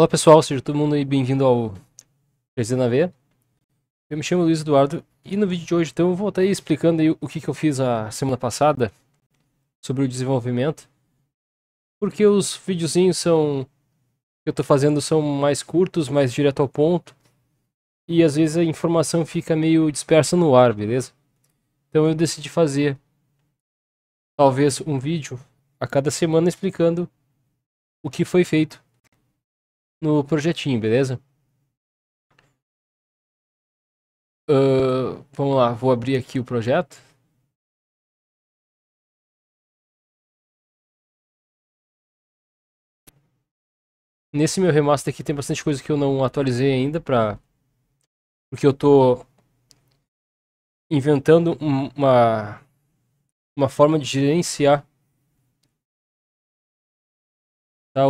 Olá pessoal, seja todo mundo aí bem-vindo ao 3D na Veia. Eu me chamo Luiz Eduardo e no vídeo de hoje então eu vou estar aí explicando aí o que eu fiz a semana passada sobre o desenvolvimento. Porque os videozinhos que eu estou fazendo são mais curtos, mais direto ao ponto e às vezes a informação fica meio dispersa no ar, beleza? Então eu decidi fazer talvez um vídeo a cada semana explicando o que foi feito no projetinho, beleza? Vamos lá, vou abrir aqui o projeto. Nesse meu remaster aqui tem bastante coisa que eu não atualizei ainda, porque eu tô inventando uma forma de gerenciar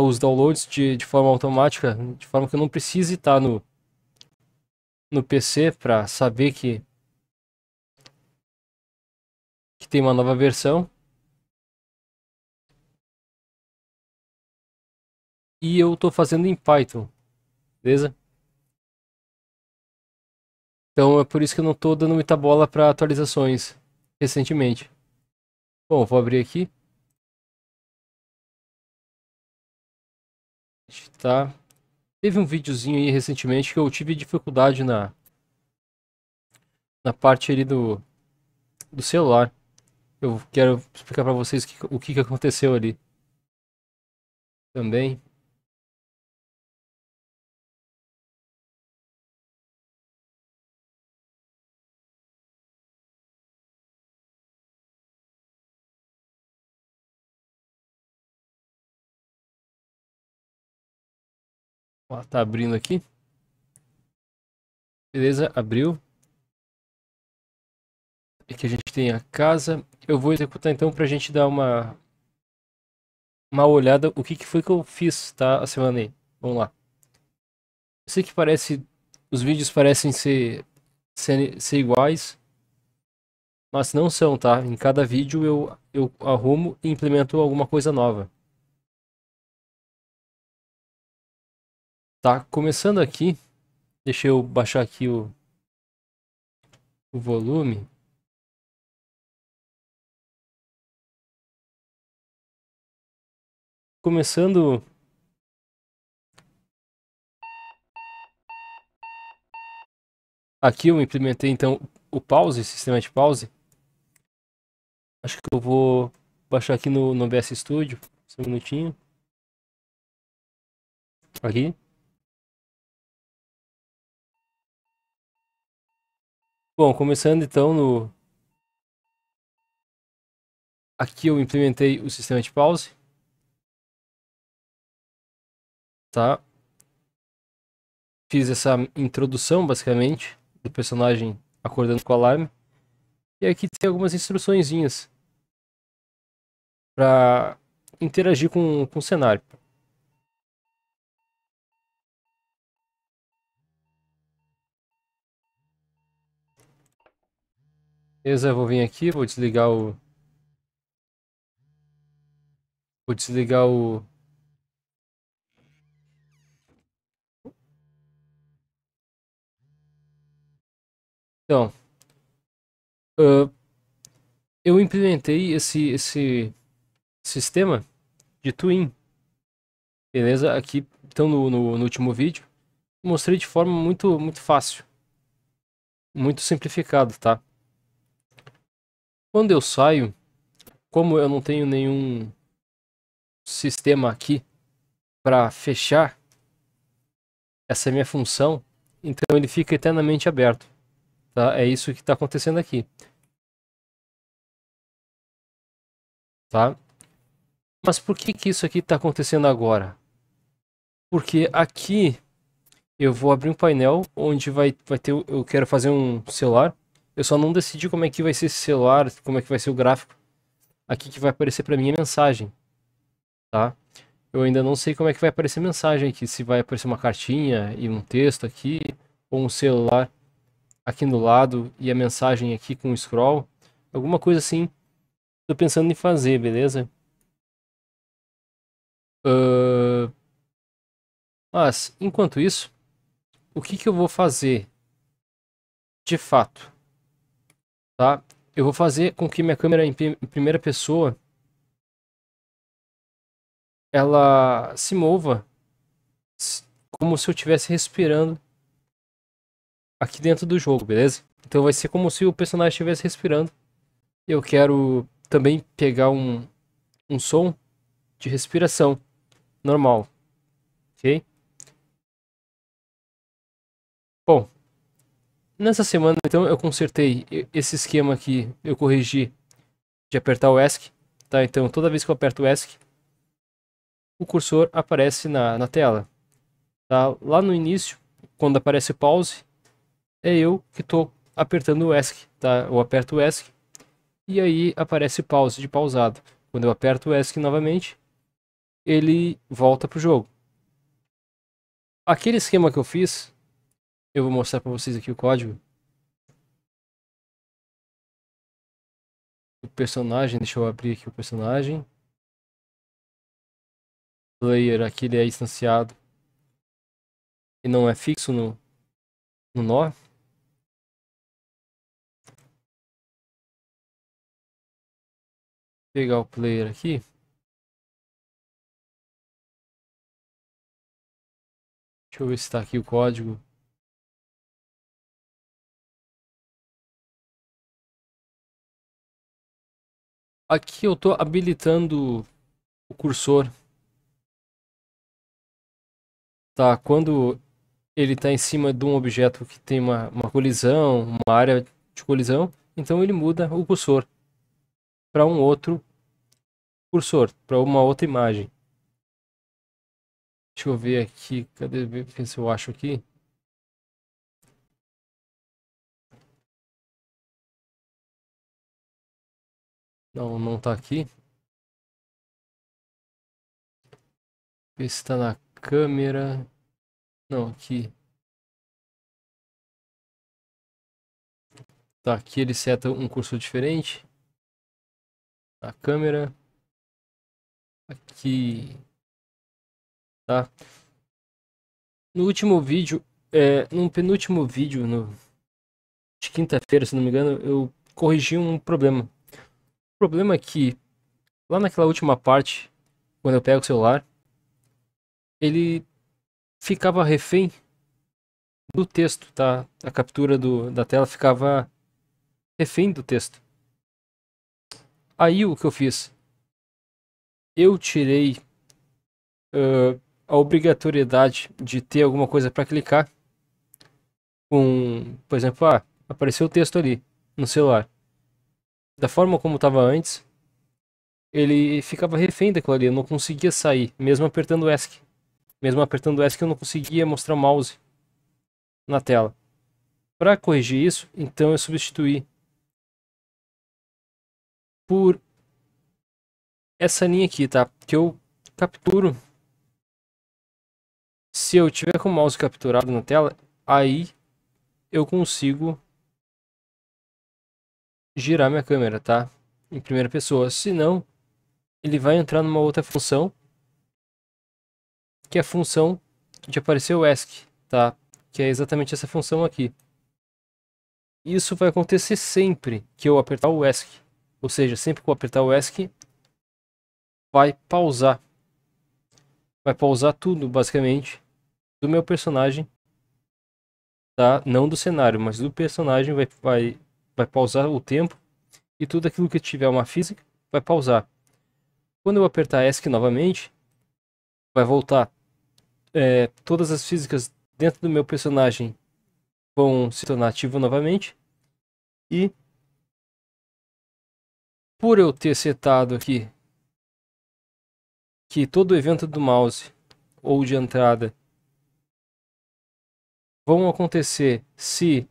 os downloads de forma automática, de forma que eu não precise estar no PC para saber que tem uma nova versão. E eu estou fazendo em Python, beleza? Então é por isso que eu não estou dando muita bola para atualizações recentemente. Bom, vou abrir aqui. Tá. Teve um videozinho aí recentemente que eu tive dificuldade na parte ali do celular. Eu quero explicar para vocês o que aconteceu ali também. Ó, tá abrindo aqui. Beleza, abriu. Aqui a gente tem a casa. Eu vou executar então pra gente dar uma olhada o que foi que eu fiz, tá? A semana aí. Vamos lá. Eu sei que parece... Os vídeos parecem ser iguais, mas não são, tá? Em cada vídeo eu arrumo e implemento alguma coisa nova. Tá, começando aqui, deixa eu baixar aqui o volume. Começando... Aqui eu implementei então o pause, sistema de pause. Acho que eu vou baixar aqui no VS Studio, só um minutinho. Aqui. Bom, começando então Aqui eu implementei o sistema de pause. Tá? Fiz essa introdução, basicamente, do personagem acordando com o alarme. E aqui tem algumas instruçõezinhas para interagir com o cenário. Beleza, vou vir aqui, vou desligar o Então, eu implementei esse sistema de Twin. Beleza, aqui então no último vídeo mostrei de forma muito fácil, muito simplificado, tá? Quando eu saio, como eu não tenho nenhum sistema aqui para fechar essa minha função, então ele fica eternamente aberto, tá? É isso que está acontecendo aqui, tá? Mas por que isso aqui está acontecendo agora? Porque aqui eu vou abrir um painel onde vai ter... Eu quero fazer um celular. Eu só não decidi como é que vai ser esse celular, como é que vai ser o gráfico. Aqui que vai aparecer para mim é mensagem, tá? Eu ainda não sei como é que vai aparecer mensagem aqui, se vai aparecer uma cartinha e um texto aqui, ou um celular aqui no lado e a mensagem aqui com o scroll. Alguma coisa assim, tô pensando em fazer, beleza? Mas, enquanto isso, o que que eu vou fazer de fato? Tá? Eu vou fazer com que minha câmera em primeira pessoa ela se mova como se eu estivesse respirando aqui dentro do jogo, beleza? Então vai ser como se o personagem estivesse respirando. Eu quero também pegar um som de respiração normal, ok? Bom, nessa semana então eu consertei esse esquema aqui, eu corrigi de apertar o ESC, tá? Então toda vez que eu aperto o ESC, o cursor aparece na tela, tá? Lá no início, quando aparece o pause, é eu que estou apertando o ESC, tá? Eu aperto o ESC e aí aparece pause, de pausado. Quando eu aperto o ESC novamente, ele volta para o jogo. Aquele esquema que eu fiz, eu vou mostrar para vocês aqui o código do personagem. Deixa eu abrir aqui o personagem. Player, aqui ele é instanciado e não é fixo no nó. Pegar o player aqui. Deixa eu ver se está aqui o código. Aqui eu estou habilitando o cursor, tá? Quando ele está em cima de um objeto que tem uma colisão, uma área de colisão, então ele muda o cursor para um outro cursor, para uma outra imagem. Deixa eu ver aqui, cadê, ver se eu acho aqui. Não, não tá aqui. Está na câmera. Não, aqui. Tá, aqui ele seta um cursor diferente. Na câmera. Aqui. Tá. No último vídeo, no penúltimo vídeo, de quinta-feira, se não me engano, eu corrigi um problema. O problema é que lá naquela última parte, quando eu pego o celular, ele ficava refém do texto, tá? A captura da tela ficava refém do texto. Aí o que eu fiz? Eu tirei a obrigatoriedade de ter alguma coisa para clicar. Por exemplo, apareceu o texto ali no celular. Da forma como estava antes, ele ficava refém daquilo ali, eu não conseguia sair, mesmo apertando o ESC. Mesmo apertando o ESC, eu não conseguia mostrar o mouse na tela. Para corrigir isso, então eu substituí por essa linha aqui, tá? Que eu capturo. Se eu tiver com o mouse capturado na tela, aí eu consigo girar minha câmera, tá? Em primeira pessoa. Se não, ele vai entrar numa outra função, que é a função de aparecer o ESC, tá? Que é exatamente essa função aqui. Isso vai acontecer sempre que eu apertar o ESC. Ou seja, sempre que eu apertar o ESC, vai pausar. Vai pausar tudo, basicamente, do meu personagem, tá? Não do cenário, mas do personagem vai pausar o tempo, e tudo aquilo que tiver uma física vai pausar. Quando eu apertar ESC novamente, vai voltar. Todas as físicas dentro do meu personagem vão se tornar ativo novamente. E por eu ter setado aqui que todo evento do mouse ou de entrada vão acontecer se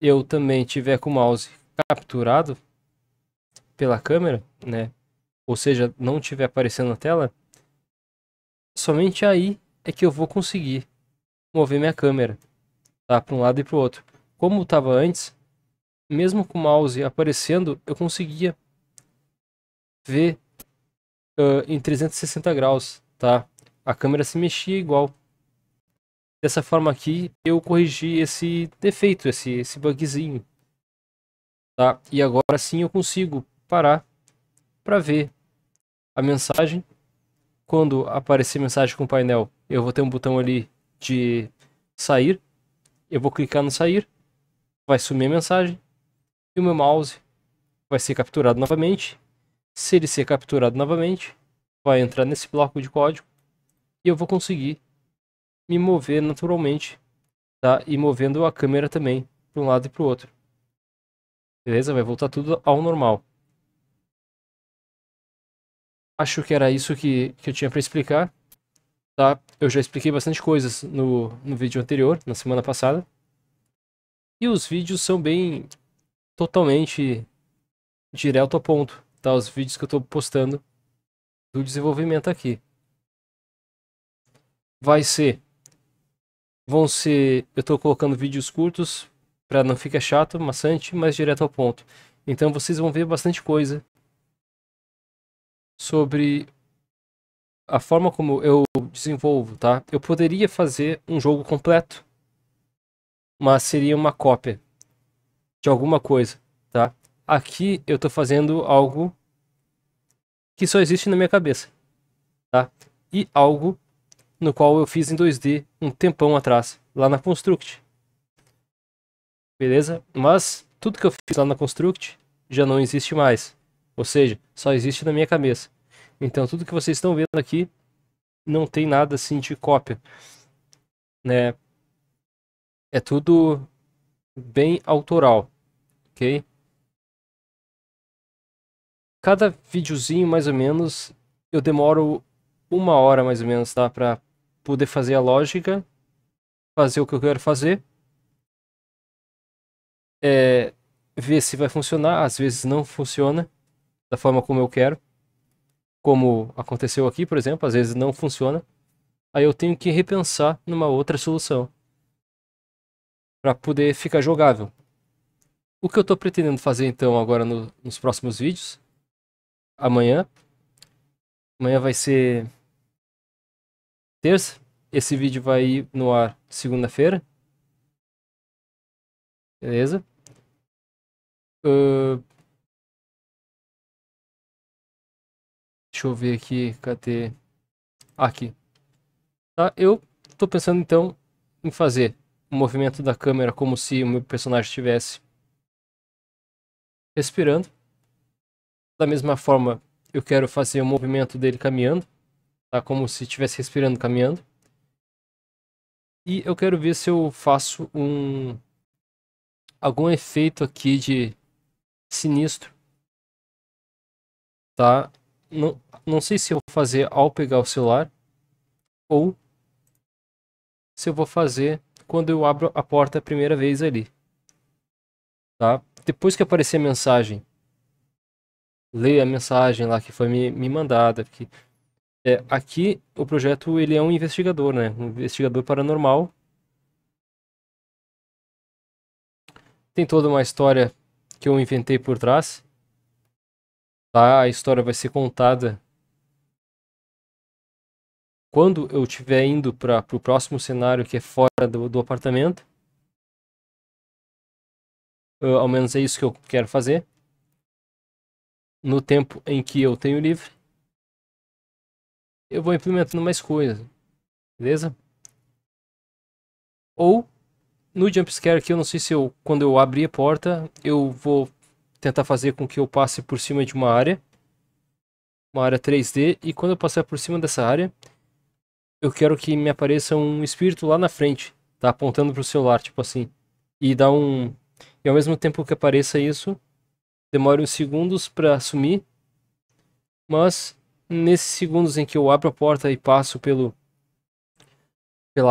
eu também tiver com o mouse capturado pela câmera, né? Ou seja, não tiver aparecendo na tela, somente aí é que eu vou conseguir mover minha câmera, tá? Para um lado e para o outro. Como estava antes, mesmo com o mouse aparecendo, eu conseguia ver em 360 graus, tá? A câmera se mexia igual, Dessa forma aqui eu corrigi esse defeito, esse bugzinho, tá? E agora sim eu consigo parar para ver a mensagem. Quando aparecer mensagem com o painel, eu vou ter um botão ali de sair. Eu vou clicar no sair, vai sumir a mensagem e o meu mouse vai ser capturado novamente. Se ele ser capturado novamente, vai entrar nesse bloco de código e eu vou conseguir me mover naturalmente, tá? E movendo a câmera também para um lado e para o outro. Beleza? Vai voltar tudo ao normal. Acho que era isso que eu tinha para explicar, tá? Eu já expliquei bastante coisas no vídeo anterior, na semana passada. E os vídeos são bem totalmente direto ao ponto, tá? Os vídeos que eu estou postando do desenvolvimento aqui. Eu estou colocando vídeos curtos para não ficar chato, maçante, mas direto ao ponto. Então vocês vão ver bastante coisa sobre a forma como eu desenvolvo, tá? Eu poderia fazer um jogo completo, mas seria uma cópia de alguma coisa, tá? Aqui eu estou fazendo algo que só existe na minha cabeça, tá? E algo no qual eu fiz em 2D um tempão atrás, lá na Construct. Beleza? Mas tudo que eu fiz lá na Construct já não existe mais. Ou seja, só existe na minha cabeça. Então tudo que vocês estão vendo aqui não tem nada assim de cópia, né? É tudo bem autoral, ok? Cada videozinho, mais ou menos, eu demoro uma hora, mais ou menos, tá? Pra poder fazer a lógica, fazer o que eu quero fazer, ver se vai funcionar. Às vezes não funciona da forma como eu quero, como aconteceu aqui, por exemplo. Às vezes não funciona, aí eu tenho que repensar numa outra solução para poder ficar jogável. O que eu estou pretendendo fazer então agora nos próximos vídeos, amanhã vai ser terça. Esse vídeo vai ir no ar segunda-feira. Beleza? Deixa eu ver aqui. Cadê? Aqui. Tá? Eu tô pensando então em fazer o movimento da câmera como se o meu personagem estivesse respirando. Da mesma forma, eu quero fazer o movimento dele caminhando, tá? Como se estivesse respirando, caminhando. E eu quero ver se eu faço algum efeito aqui de sinistro, tá? Não sei se eu vou fazer ao pegar o celular ou se eu vou fazer quando eu abro a porta a primeira vez ali, tá? Depois que aparecer a mensagem, leia a mensagem lá que foi me mandada. Porque, aqui o projeto ele é um investigador, né? Um investigador paranormal. Tem toda uma história que eu inventei por trás, tá? A história vai ser contada quando eu estiver indo para o próximo cenário, que é fora do apartamento. Ao menos é isso que eu quero fazer, no tempo em que eu tenho livre. Eu vou implementando mais coisas, beleza? Ou no jumpscare aqui, eu não sei se quando eu abrir a porta, eu vou tentar fazer com que eu passe por cima de uma área 3D, e quando eu passar por cima dessa área, eu quero que me apareça um espírito lá na frente, tá? Apontando para o celular, tipo assim, e ao mesmo tempo que apareça isso, demora uns segundos para sumir, mas nesses segundos em que eu abro a porta e passo pela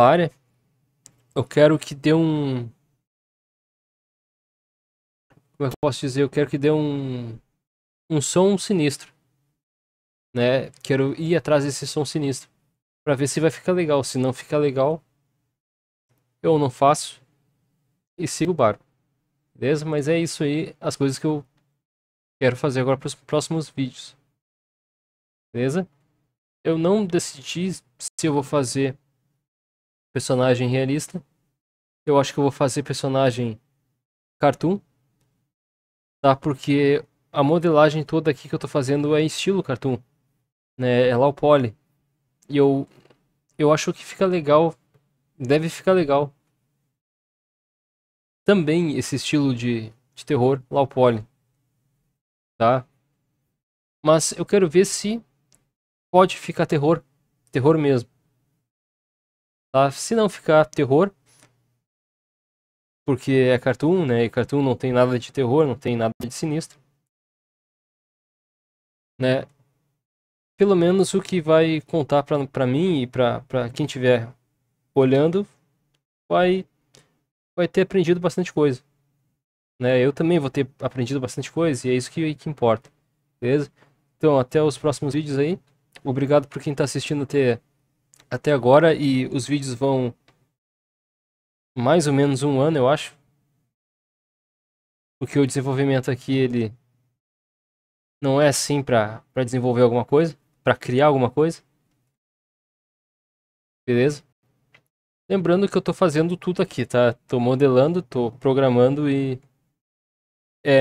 área, eu quero que dê um... Como é que eu posso dizer? Eu quero que dê um som sinistro, né? Quero ir atrás desse som sinistro para ver se vai ficar legal. Se não ficar legal, eu não faço e sigo o barco. Beleza? Mas é isso aí, as coisas que eu quero fazer agora para os próximos vídeos. Beleza? Eu não decidi se eu vou fazer personagem realista. Eu acho que eu vou fazer personagem cartoon, tá? Porque a modelagem toda aqui que eu tô fazendo é estilo cartoon, né? É lá o poly. E eu acho que fica legal, deve ficar legal também esse estilo de terror lá o poly, tá? Mas eu quero ver se pode ficar terror, terror mesmo, tá? Se não ficar terror, porque é cartoon, né? E cartoon não tem nada de terror, não tem nada de sinistro, né? Pelo menos o que vai contar pra mim e pra quem estiver olhando vai ter aprendido bastante coisa, né? Eu também vou ter aprendido bastante coisa e é isso que importa, beleza? Então, até os próximos vídeos aí. Obrigado por quem tá assistindo até agora, e os vídeos vão mais ou menos um ano, eu acho, porque o desenvolvimento aqui ele não é assim para desenvolver alguma coisa, para criar alguma coisa, beleza? Lembrando que eu tô fazendo tudo aqui, tá? Tô modelando, tô programando, e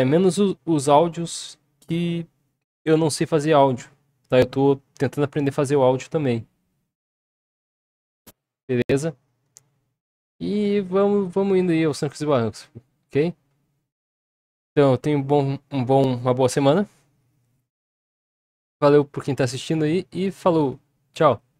menos os áudios, que eu não sei fazer áudio, tá? Eu tô tentando aprender a fazer o áudio também, beleza? E vamos indo aí aos trancos e barrancos, ok? Então, tenho uma boa semana. Valeu por quem tá assistindo aí e falou, tchau!